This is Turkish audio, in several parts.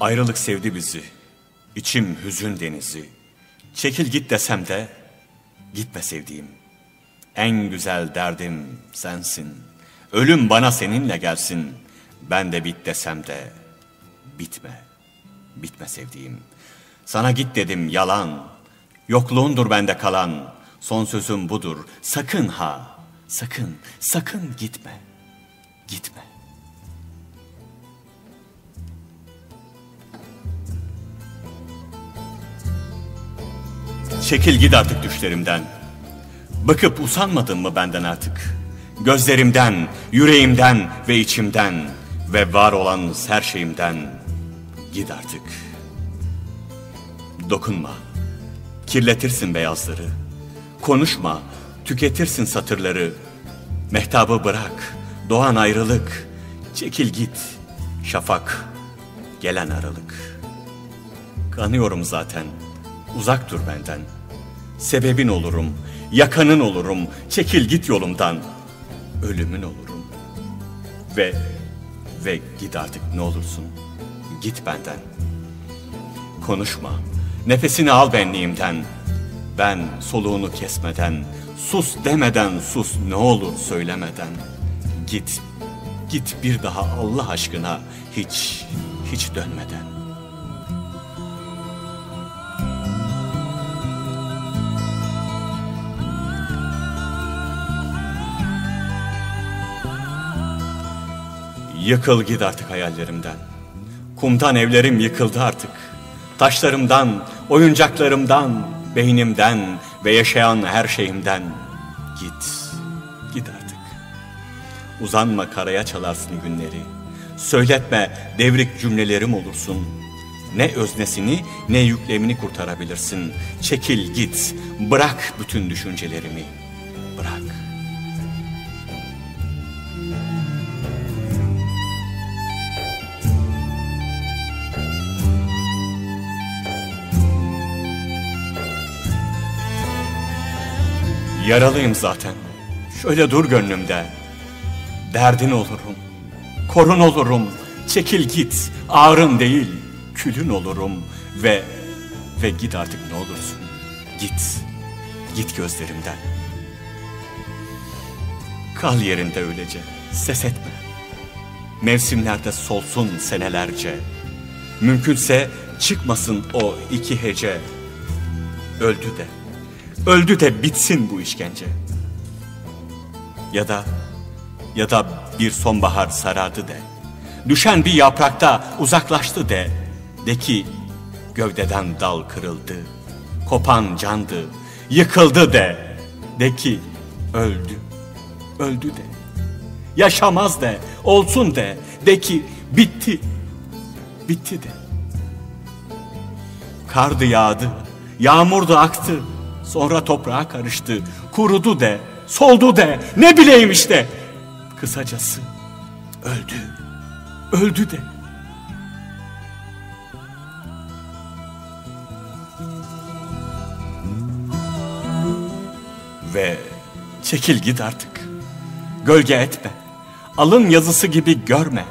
Ayrılık sevdi bizi, içim hüzün denizi. Çekil git desem de gitme sevdiğim. En güzel derdim sensin. Ölüm bana seninle gelsin. Ben de bit desem de bitme, bitme sevdiğim. Sana git dedim yalan. Yokluğundur bende kalan. Son sözüm budur. Sakın ha, sakın, sakın gitme, gitme. Çekil git artık düşlerimden. Bakıp usanmadın mı benden artık? Gözlerimden, yüreğimden ve içimden ve var olan her şeyimden git artık. Dokunma, kirletirsin beyazları. Konuşma, tüketirsin satırları. Mehtabı bırak, doğan ayrılık. Çekil git, şafak, gelen aralık. Kanıyorum zaten, uzak dur benden. Sebebin olurum, yakanın olurum. Çekil git yolumdan, ölümün olurum. Ve git artık ne olursun, git benden. Konuşma, nefesini al benliğimden. Ben soluğunu kesmeden, sus demeden, sus ne olur söylemeden. Git, git bir daha Allah aşkına, hiç, hiç dönmeden. Yıkıl git artık hayallerimden. Kumdan evlerim yıkıldı artık. Taşlarımdan, oyuncaklarımdan, beynimden ve yaşayan her şeyimden git, git artık. Uzanma karaya çalarsın günleri. Söyletme devrik cümlelerim olursun. Ne öznesini ne yüklemini kurtarabilirsin. Çekil git, bırak bütün düşüncelerimi, bırak. Yaralıyım zaten, şöyle dur gönlümde. Derdin olurum, korun olurum. Çekil git, ağrın değil, külün olurum. Ve git artık ne olursun. Git, git gözlerimden. Kal yerinde öylece, ses etme. Mevsimlerde solsun senelerce. Mümkünse çıkmasın o iki hece. Öldü de bitsin bu işkence. Ya da bir sonbahar sarardı de. Düşen bir yaprakta uzaklaştı de. De ki gövdeden dal kırıldı. Kopan candı, yıkıldı de. De ki öldü de. Yaşamaz de, olsun de. De ki bitti de. Kardı yağdı, yağmurdu aktı. Sonra toprağa karıştı, kurudu de, soldu de, ne bileyim işte. Kısacası öldü de. Ve çekil git artık, gölge etme, alın yazısı gibi görme.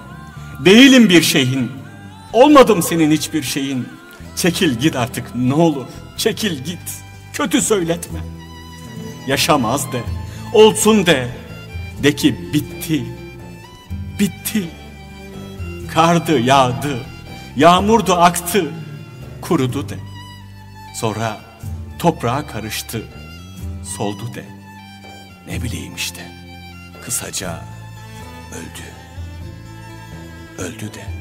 Değilim bir şeyin, olmadım senin hiçbir şeyin. Çekil git artık ne olur, çekil git. Kötü söyletme. Yaşamaz de, olsun de. De ki bitti. Kardı, yağdı, yağmurdu, aktı, kurudu de. Sonra toprağa karıştı, soldu de. Ne bileyim işte, kısaca öldü de.